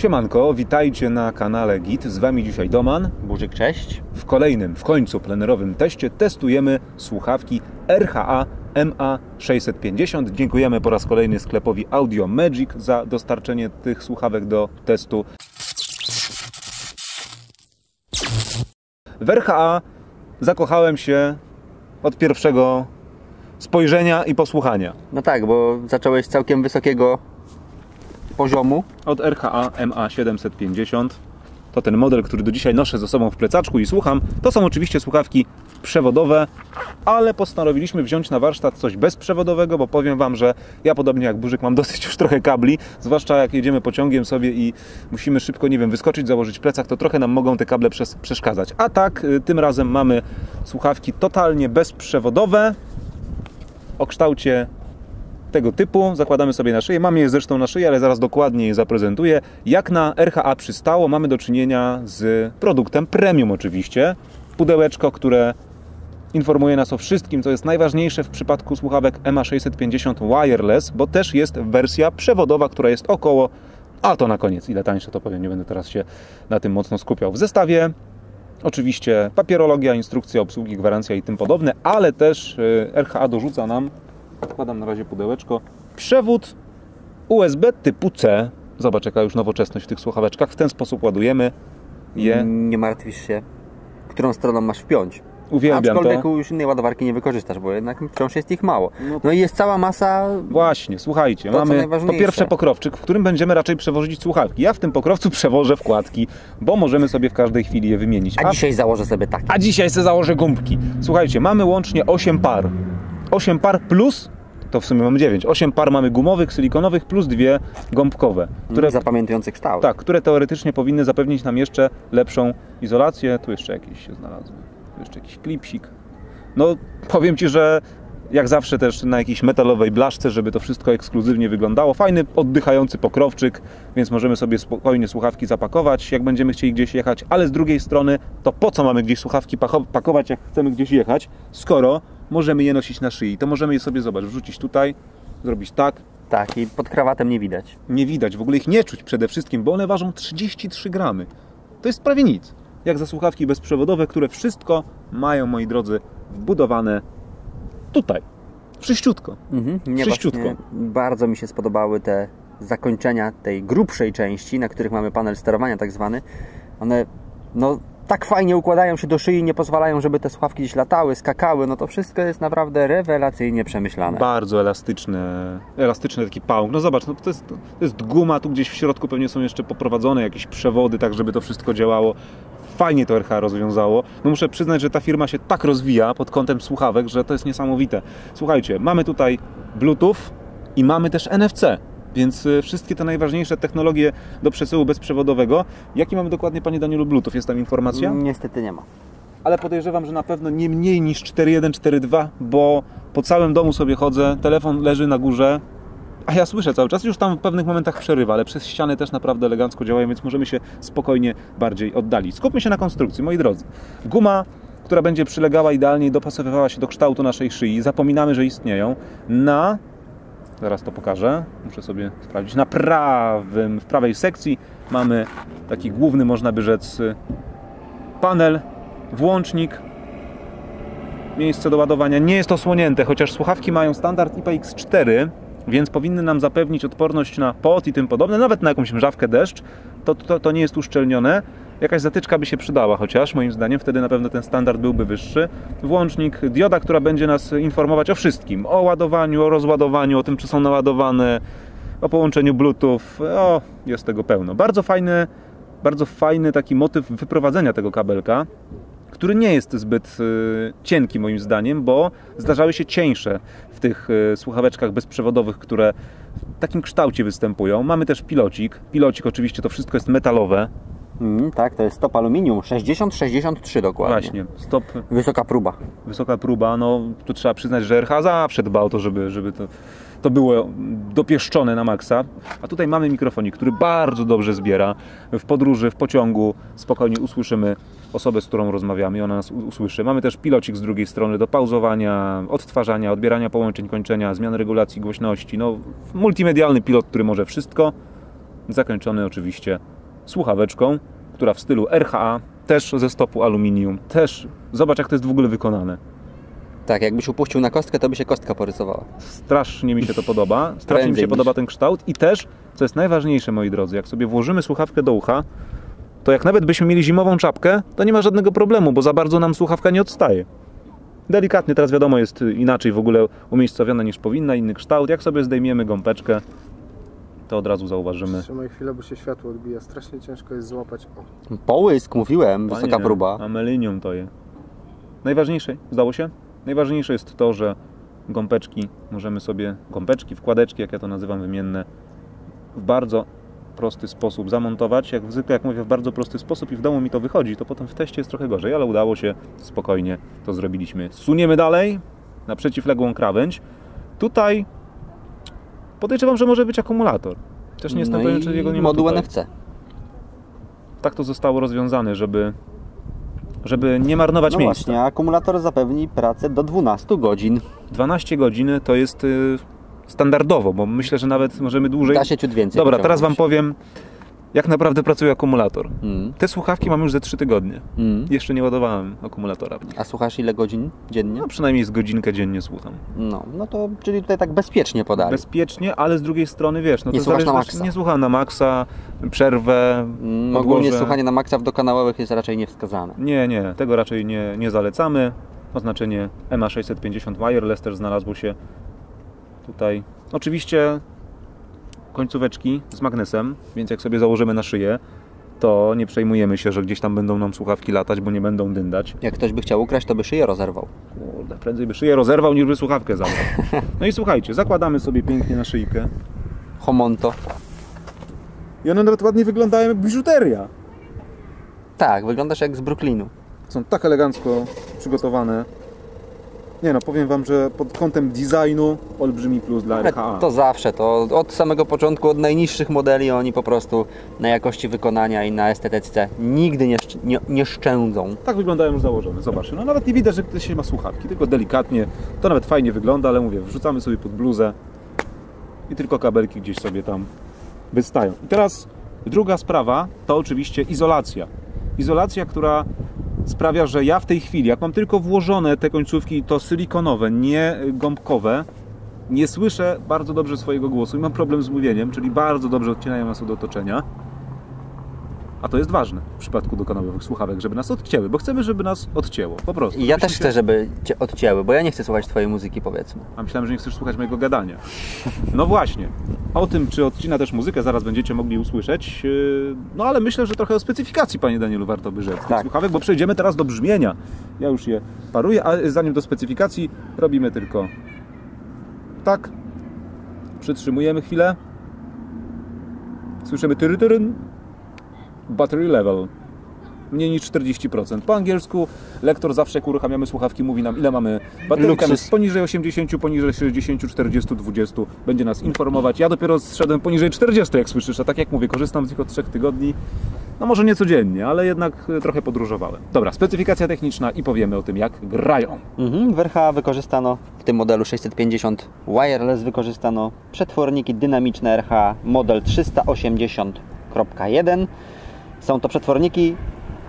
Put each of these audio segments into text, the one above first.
Siemanko, witajcie na kanale GIT, z Wami dzisiaj Doman. Burzyk, cześć. W kolejnym, w końcu plenerowym teście testujemy słuchawki RHA MA650. Dziękujemy po raz kolejny sklepowi Audio Magic za dostarczenie tych słuchawek do testu. W RHA zakochałem się od pierwszego spojrzenia i posłuchania. No tak, bo zacząłeś z całkiem wysokiego poziomu. Od RHA MA750. To ten model, który do dzisiaj noszę ze sobą w plecaczku i słucham. To są oczywiście słuchawki przewodowe, ale postanowiliśmy wziąć na warsztat coś bezprzewodowego, bo powiem Wam, że ja podobnie jak Burzyk mam dosyć już trochę kabli, zwłaszcza jak jedziemy pociągiem sobie i musimy szybko, nie wiem, wyskoczyć, założyć plecak, to trochę nam mogą te kable przeszkadzać. A tak, tym razem mamy słuchawki totalnie bezprzewodowe o kształcie tego typu, zakładamy sobie na szyję, mam je zresztą na szyję, ale zaraz dokładnie je zaprezentuję. Jak na RHA przystało, mamy do czynienia z produktem premium oczywiście. Pudełeczko, które informuje nas o wszystkim, co jest najważniejsze w przypadku słuchawek MA650 Wireless, bo też jest wersja przewodowa, która jest około, a to na koniec, ile tańsze to powiem, nie będę teraz się na tym mocno skupiał. W zestawie oczywiście papierologia, instrukcja obsługi, gwarancja i tym podobne, ale też RHA dorzuca nam, odkładam na razie pudełeczko, przewód USB typu C. Zobacz, jaka już nowoczesność w tych słuchaweczkach. W ten sposób ładujemy je. Nie martwisz się, którą stroną masz wpiąć. Uwielbiam to. Aczkolwiek już innej ładowarki nie wykorzystasz, bo jednak wciąż jest ich mało. No i jest cała masa... Właśnie, słuchajcie, mamy po pierwsze pokrowczyk, w którym będziemy raczej przewozić słuchawki. Ja w tym pokrowcu przewożę wkładki, bo możemy sobie w każdej chwili je wymienić. A dzisiaj założę sobie takie. A dzisiaj sobie założę gumki. Słuchajcie, mamy łącznie 8 par. 8 par plus, to w sumie mamy 9, 8 par mamy gumowych, silikonowych plus 2 gąbkowe. Które zapamiętujące kształt. Tak, które teoretycznie powinny zapewnić nam jeszcze lepszą izolację. Tu jeszcze jakieś się znalazły. Tu jeszcze jakiś klipsik. No powiem Ci, że jak zawsze też na jakiejś metalowej blaszce, żeby to wszystko ekskluzywnie wyglądało. Fajny, oddychający pokrowczyk, więc możemy sobie spokojnie słuchawki zapakować, jak będziemy chcieli gdzieś jechać. Ale z drugiej strony, to po co mamy gdzieś słuchawki pakować, jak chcemy gdzieś jechać, skoro możemy je nosić na szyi. To możemy je sobie, zobacz, wrzucić tutaj, zrobić tak. Tak, i pod krawatem nie widać. Nie widać, w ogóle ich nie czuć przede wszystkim, bo one ważą 33 gramy. To jest prawie nic. Jak za słuchawki bezprzewodowe, które wszystko mają, moi drodzy, wbudowane tutaj. Wszyściutko. Wszyściutko. Bardzo mi się spodobały te zakończenia tej grubszej części, na których mamy panel sterowania tak zwany. One, no... tak fajnie układają się do szyi, nie pozwalają, żeby te słuchawki gdzieś latały, skakały. No to wszystko jest naprawdę rewelacyjnie przemyślane. Bardzo elastyczny taki pałąk. No zobacz, no to jest guma, tu gdzieś w środku pewnie są jeszcze poprowadzone jakieś przewody, tak żeby to wszystko działało. Fajnie to RHA rozwiązało. No muszę przyznać, że ta firma się tak rozwija pod kątem słuchawek, że to jest niesamowite. Słuchajcie, mamy tutaj Bluetooth i mamy też NFC. Więc wszystkie te najważniejsze technologie do przesyłu bezprzewodowego. Jaki mamy dokładnie, Panie Danielu, Bluetooth? Jest tam informacja? Niestety nie ma. Ale podejrzewam, że na pewno nie mniej niż 4.1, 4.2, bo po całym domu sobie chodzę, telefon leży na górze, a ja słyszę cały czas, już tam w pewnych momentach przerywa, ale przez ścianę też naprawdę elegancko działają, więc możemy się spokojnie bardziej oddalić. Skupmy się na konstrukcji, moi drodzy. Guma, która będzie przylegała idealnie i dopasowywała się do kształtu naszej szyi. Zapominamy, że istnieją. Zaraz to pokażę, muszę sobie sprawdzić. W prawej sekcji mamy taki główny, można by rzec, panel, włącznik, miejsce do ładowania. Nie jest osłonięte, chociaż słuchawki mają standard IPX4, więc powinny nam zapewnić odporność na pot i tym podobne, nawet na jakąś mrzawkę, deszcz. To nie jest uszczelnione. Jakaś zatyczka by się przydała, chociaż moim zdaniem wtedy na pewno ten standard byłby wyższy. Włącznik, dioda, która będzie nas informować o wszystkim. O ładowaniu, o rozładowaniu, o tym, czy są naładowane, o połączeniu Bluetooth. O, jest tego pełno. Bardzo fajny taki motyw wyprowadzenia tego kabelka, który nie jest zbyt cienki moim zdaniem, bo zdarzały się cieńsze w tych słuchaweczkach bezprzewodowych, które w takim kształcie występują. Mamy też pilocik. Pilocik oczywiście to wszystko jest metalowe. Tak, to jest stop aluminium, 60-63 dokładnie. Właśnie, stop. Wysoka próba. Wysoka próba, no tu trzeba przyznać, że RHA zawsze dba o to, żeby to było dopieszczone na maksa. A tutaj mamy mikrofonik, który bardzo dobrze zbiera. W podróży, w pociągu spokojnie usłyszymy osobę, z którą rozmawiamy i ona nas usłyszy. Mamy też pilocik z drugiej strony do pauzowania, odtwarzania, odbierania połączeń, kończenia, zmian regulacji głośności. No, multimedialny pilot, który może wszystko. zakończony oczywiście słuchaweczką, która w stylu RHA, też ze stopu aluminium, też, zobacz jak to jest w ogóle wykonane. Tak, jakbyś upuścił na kostkę, to by się kostka porysowała. Strasznie mi się to podoba, strasznie mi się podoba ten kształt i też, co jest najważniejsze moi drodzy, jak sobie włożymy słuchawkę do ucha, to jak nawet byśmy mieli zimową czapkę, to nie ma żadnego problemu, bo za bardzo nam słuchawka nie odstaje. Delikatnie, teraz wiadomo, jest inaczej w ogóle umiejscowiona niż powinna, inny kształt. Jak sobie zdejmiemy gąbeczkę, to od razu zauważymy. Trzymaj chwilę, bo się światło odbija. Strasznie ciężko jest złapać. O. Połysk, mówiłem, panie, wysoka próba. Amelinium to je. Najważniejsze, zdało się? Najważniejsze jest to, że gąbeczki możemy sobie, gąbeczki, wkładeczki, jak ja to nazywam, wymienne, w bardzo prosty sposób zamontować. Jak zwykle, jak mówię, w bardzo prosty sposób i w domu mi to wychodzi, to potem w teście jest trochę gorzej, ale udało się, spokojnie to zrobiliśmy. Suniemy dalej na przeciwległą krawędź. Tutaj podejrzewam, że może być akumulator. Też nie jestem pewien, czy jego nie ma moduł tutaj. NFC. Tak to zostało rozwiązane, żeby nie marnować miejsca. Właśnie, akumulator zapewni pracę do 12 godzin. 12 godzin to jest standardowo, bo myślę, że nawet możemy dłużej. Da się ciut więcej. Dobra, teraz Wam powiem, jak naprawdę pracuje akumulator. Te słuchawki mam już ze 3 tygodnie. Jeszcze nie ładowałem akumulatora. A słuchasz ile godzin dziennie? No przynajmniej z godzinkę dziennie słucham. No to, czyli tutaj tak bezpiecznie podali. Bezpiecznie, ale z drugiej strony wiesz, no to zależy, na maksa. Nie słucham na maksa, przerwę, ogólnie słuchanie na maksa w dokanałowych jest raczej niewskazane. Nie, tego raczej nie zalecamy. Oznaczenie MA650 Wireless też znalazło się tutaj. Oczywiście końcóweczki z magnesem, więc jak sobie założymy na szyję, to nie przejmujemy się, że gdzieś tam będą nam słuchawki latać, bo nie będą dyndać. Jak ktoś by chciał ukraść, to by szyję rozerwał. Kurde, prędzej by szyję rozerwał, niż by słuchawkę zabrał. No i słuchajcie, zakładamy sobie pięknie na szyjkę. Homonto. I one nawet ładnie wyglądają jak biżuteria. Tak, wyglądasz jak z Brooklynu. Są tak elegancko przygotowane. Nie no, powiem Wam, że pod kątem designu olbrzymi plus dla RHA. To zawsze, to od samego początku, od najniższych modeli oni po prostu na jakości wykonania i na estetyce nigdy nie szczędzą. Tak wyglądają już założone, zobaczcie. No nawet nie widać, że ktoś ma słuchawki, tylko delikatnie. To nawet fajnie wygląda, ale mówię, wrzucamy sobie pod bluzę i tylko kabelki gdzieś sobie tam wystają. I teraz druga sprawa to oczywiście izolacja. Izolacja, która sprawia, że ja w tej chwili, jak mam tylko włożone te końcówki, to silikonowe, nie gąbkowe, nie słyszę bardzo dobrze swojego głosu i mam problem z mówieniem, czyli bardzo dobrze odcinają nas od otoczenia. A to jest ważne w przypadku dokanałowych słuchawek, żeby nas odcięły, bo chcemy, żeby nas odcięło, po prostu. Ja też chcę, żeby Cię odcięły, bo ja nie chcę słuchać Twojej muzyki, powiedzmy. A myślałem, że nie chcesz słuchać mojego gadania. No właśnie. O tym, czy odcina też muzykę, zaraz będziecie mogli usłyszeć. No ale myślę, że trochę o specyfikacji, Panie Danielu, warto by rzec tych słuchawek, bo przejdziemy teraz do brzmienia. Ja już je paruję, ale zanim do specyfikacji robimy tylko tak. Przytrzymujemy chwilę. Słyszymy tyrytyryn. Battery level. Mniej niż 40%. Po angielsku lektor zawsze, jak uruchamiamy słuchawki, mówi nam, ile mamy baterii. Poniżej 80, poniżej 60, 40, 20. Będzie nas informować. Ja dopiero zszedłem poniżej 40, jak słyszysz. A tak jak mówię, korzystam z nich od 3 tygodni. No może nie codziennie, ale jednak trochę podróżowałem. Dobra, specyfikacja techniczna i powiemy o tym, jak grają. W RHA wykorzystano w tym modelu 650 Wireless wykorzystano przetworniki dynamiczne RHA model 380.1. Są to przetworniki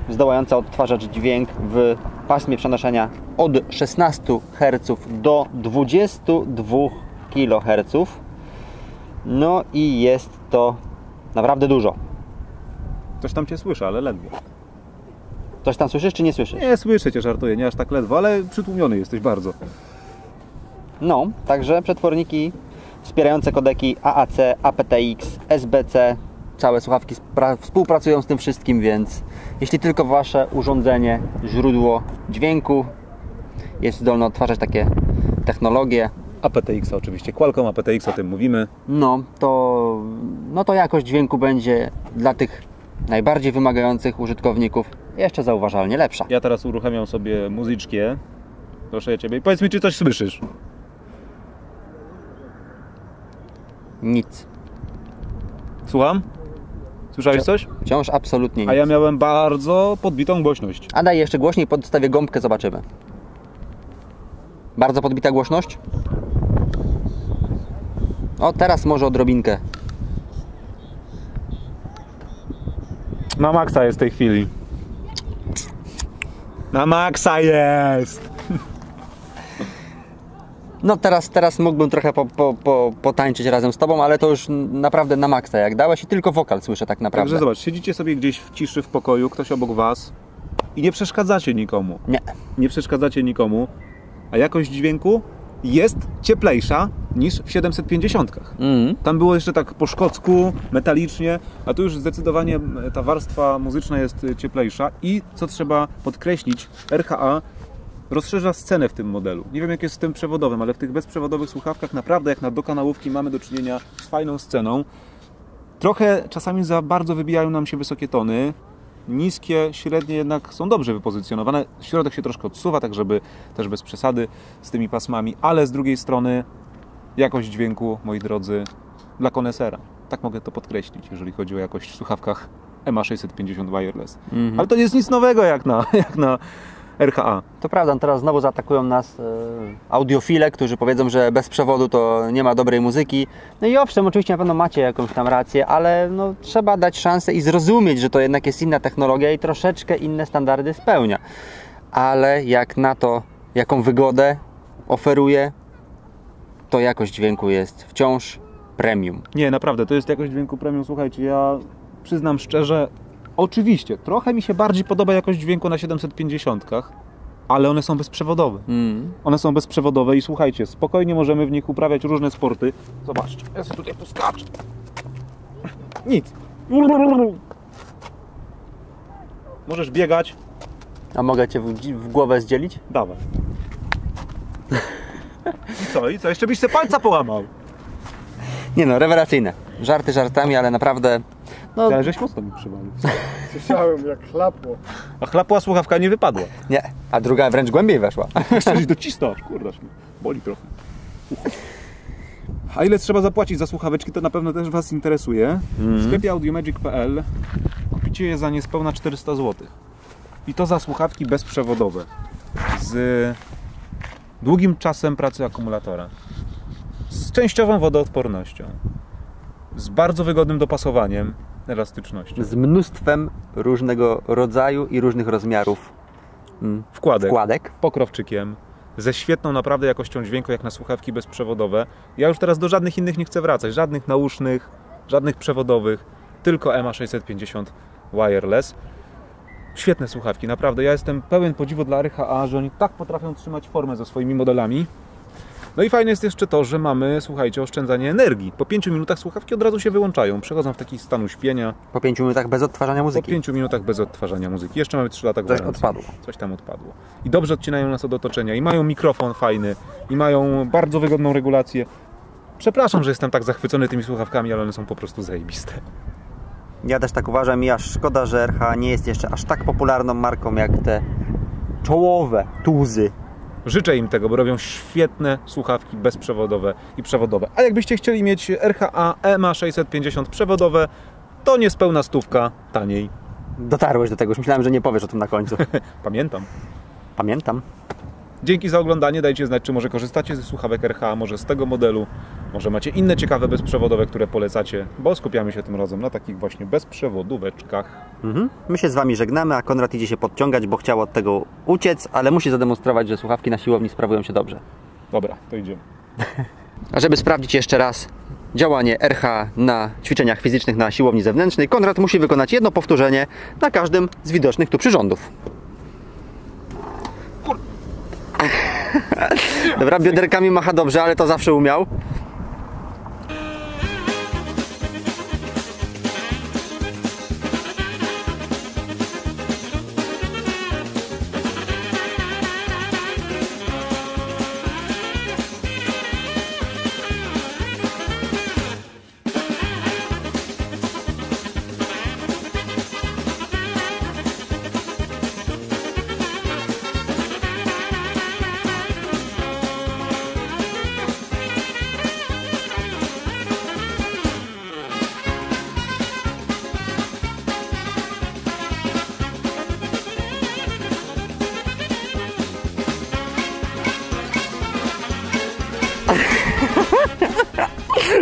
zdołające odtwarzać dźwięk w pasmie przenoszenia od 16 Hz do 22 kHz. No i jest to naprawdę dużo. Coś tam Cię słyszę, ale ledwo. Coś tam słyszysz, czy nie słyszysz? Nie słyszę Cię, żartuję, nie aż tak ledwo, ale przytłumiony jesteś bardzo. No, także przetworniki wspierające kodeki AAC, APTX, SBC. Całe słuchawki współpracują z tym wszystkim, więc jeśli tylko Wasze urządzenie, źródło dźwięku jest zdolne odtwarzać takie technologie. APTX oczywiście, Qualcomm APTX, o tym mówimy. No to jakość dźwięku będzie dla tych najbardziej wymagających użytkowników jeszcze zauważalnie lepsza. Ja teraz uruchamiam sobie muzyczkę. Proszę Ciebie i powiedz mi, czy coś słyszysz? Nic. Słucham? Słyszałeś coś? Wciąż absolutnie nic. A ja miałem bardzo podbitą głośność. A daj jeszcze głośniej, podstawię gąbkę, zobaczymy. Bardzo podbita głośność. O, teraz może odrobinkę. Na maksa jest w tej chwili. Na maksa jest! No teraz mógłbym trochę potańczyć razem z tobą, ale to już naprawdę na maksa jak dałeś i tylko wokal słyszę tak naprawdę. Także zobacz, siedzicie sobie gdzieś w ciszy w pokoju, ktoś obok was i nie przeszkadzacie nikomu. Nie. Nie przeszkadzacie nikomu, a jakość dźwięku jest cieplejsza niż w 750. Tam było jeszcze tak po szkocku, metalicznie, a tu już zdecydowanie ta warstwa muzyczna jest cieplejsza i co trzeba podkreślić, RHA rozszerza scenę w tym modelu. Nie wiem jak jest z tym przewodowym, ale w tych bezprzewodowych słuchawkach naprawdę jak na dokanałówki mamy do czynienia z fajną sceną. Trochę czasami za bardzo wybijają nam się wysokie tony. Niskie, średnie jednak są dobrze wypozycjonowane. Środek się troszkę odsuwa, tak żeby też bez przesady z tymi pasmami. Ale z drugiej strony jakość dźwięku, moi drodzy, dla konesera. Tak mogę to podkreślić, jeżeli chodzi o jakość w słuchawkach MA650 Wireless. Ale to jest nic nowego jak na RHA. To prawda, teraz znowu zaatakują nas audiofile, którzy powiedzą, że bez przewodu to nie ma dobrej muzyki. No i owszem, oczywiście na pewno macie jakąś tam rację, ale no, trzeba dać szansę i zrozumieć, że to jednak jest inna technologia i troszeczkę inne standardy spełnia. Ale jak na to, jaką wygodę oferuje, to jakość dźwięku jest wciąż premium. Nie, naprawdę, to jest jakość dźwięku premium. Słuchajcie, ja przyznam szczerze, oczywiście, trochę mi się bardziej podoba jakość dźwięku na 750-kach, ale one są bezprzewodowe. One są bezprzewodowe i słuchajcie, spokojnie możemy w nich uprawiać różne sporty. Zobaczcie, ja sobie tutaj poskaczę. Nic. Możesz biegać. A mogę cię w głowę zdzielić? Dawaj. I co? Jeszcze byś sobie palca połamał. Nie no, rewelacyjne. Żarty żartami, ale naprawdę... No, ale żeś mocno mi przywalił. Słyszałem, jak chlapło. A chlapła słuchawka nie wypadła. Nie, a druga wręcz głębiej weszła. Coś docisnąć, kurde, boli trochę. A ile trzeba zapłacić za słuchaweczki, to na pewno też was interesuje. W sklepie AudioMagic.pl kupicie je za niespełna 400 zł. I to za słuchawki bezprzewodowe. Z długim czasem pracy akumulatora. Z częściową wodoodpornością. Z bardzo wygodnym dopasowaniem elastyczności. Z mnóstwem różnego rodzaju i różnych rozmiarów wkładek. Pokrowczykiem. Ze świetną naprawdę jakością dźwięku jak na słuchawki bezprzewodowe. Ja już teraz do żadnych innych nie chcę wracać. Żadnych nausznych, żadnych przewodowych. Tylko MA650 Wireless. Świetne słuchawki, naprawdę. Ja jestem pełen podziwu dla RHA, że oni tak potrafią trzymać formę ze swoimi modelami. No i fajne jest jeszcze to, że mamy, słuchajcie, oszczędzanie energii. Po 5 minutach słuchawki od razu się wyłączają. Przechodzą w taki stan uśpienia. Po 5 minutach bez odtwarzania muzyki. Po 5 minutach bez odtwarzania muzyki. Jeszcze mamy 3 lata gwarancji. Coś tam odpadło. I dobrze odcinają nas od otoczenia. I mają mikrofon fajny. I mają bardzo wygodną regulację. Przepraszam, że jestem tak zachwycony tymi słuchawkami, ale one są po prostu zajebiste. Ja też tak uważam i aż szkoda, że RHA nie jest jeszcze aż tak popularną marką jak te czołowe tuzy. Życzę im tego, bo robią świetne słuchawki bezprzewodowe i przewodowe. A jakbyście chcieli mieć RHA MA650 przewodowe, to niespełna 100 taniej. Dotarłeś do tego, już myślałem, że nie powiesz o tym na końcu. Pamiętam. Dzięki za oglądanie, dajcie znać, czy może korzystacie ze słuchawek RHA, może z tego modelu, może macie inne ciekawe bezprzewodowe, które polecacie, bo skupiamy się tym razem na takich właśnie bezprzewodóweczkach. My się z wami żegnamy, a Konrad idzie się podciągać, bo chciał od tego uciec, ale musi zademonstrować, że słuchawki na siłowni sprawują się dobrze. Dobra, to idziemy. A żeby sprawdzić jeszcze raz działanie RHA na ćwiczeniach fizycznych na siłowni zewnętrznej, Konrad musi wykonać jedno powtórzenie na każdym z widocznych tu przyrządów. Dobra, bioderkami macha dobrze, ale to zawsze umiał.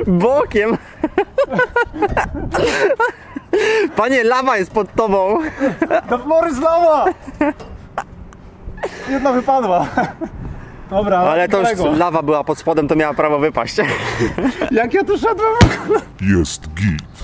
Bokiem! Panie, lawa jest pod tobą. Do flory z lawa! Jedna wypadła. Dobra, ale to już lawa była pod spodem, to miała prawo wypaść. Jak ja tu szedłem? Jest git.